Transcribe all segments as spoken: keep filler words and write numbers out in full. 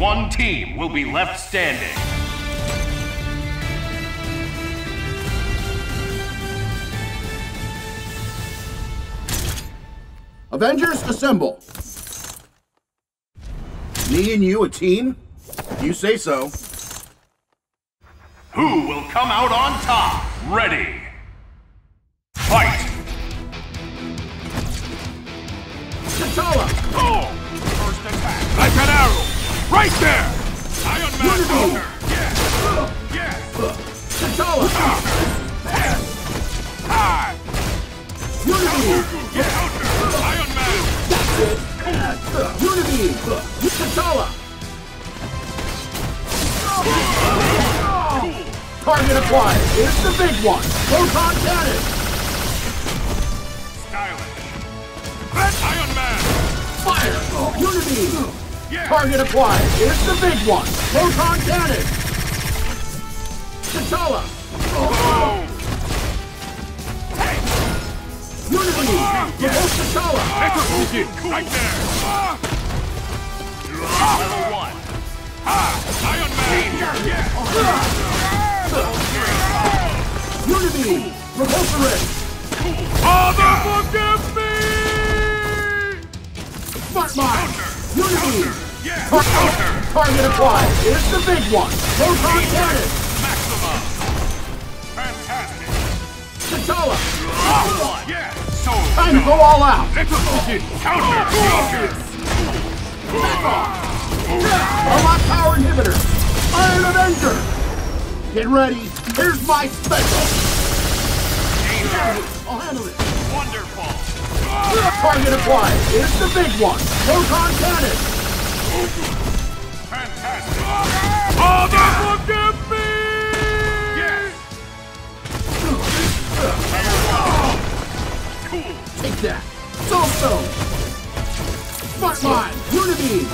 one team will be left standing. Avengers, assemble! Me and you a team? You say so. Who will come out on top? Ready! Fight! T'Challa! Oh! First attack! Like an arrow! Right there! Iron Man! Unibeam! Yes! Uh, yes! Uh, T'Challa! High! Unibeam! Yes! Uh, Iron Man! That's it! Uh, uh, Unibeam! Uh, T'Challa! Uh, uh, Target acquired! It's the big one! Proton cannon! Iron Man! Fire! Oh, Unibeam! Yeah. Target acquired! It's the big one! Photon cannon! T'Challa! Oh! Hey! Unibeam! Revolt yeah. T'Challa! Cool. Right there! Ah. Level one! Ah! Iron Man! Danger! Yeah. Ah. Ah. Unibeam! Cool. Revolt array! Cool. Motherfucking me! Smart mind! Unibeam! Yeah. Target, target acquired! It's the big one! Proton cannon! Maximum! Fantastic! T'Challa! Oh. Yeah. So time to go all out! Execution! Counter! Counter! Back off! Unlock power inhibitor! Iron Avenger! Get ready! Here's my special! Danger! I'll handle it! Wonderful! Target acquired! It's the big one! Proton cannon! Fantastic! Motherfucking me! Yes! Cool! Take that! Soulstone! Smart Mind! Unibeam!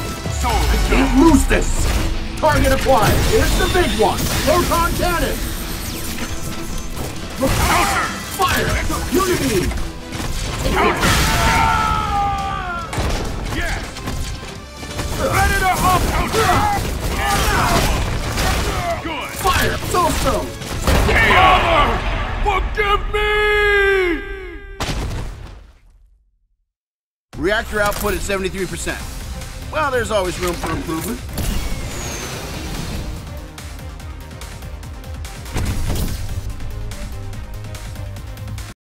I can't lose this! Target acquired! It's the big one! Proton cannon! Counter! Fire! Unibeam! Counter! Yes! Ready to hop! Counter! Good! Fire! So-so! K O! Forgive me! Reactor output at seventy-three percent. Well, there's always room for improvement.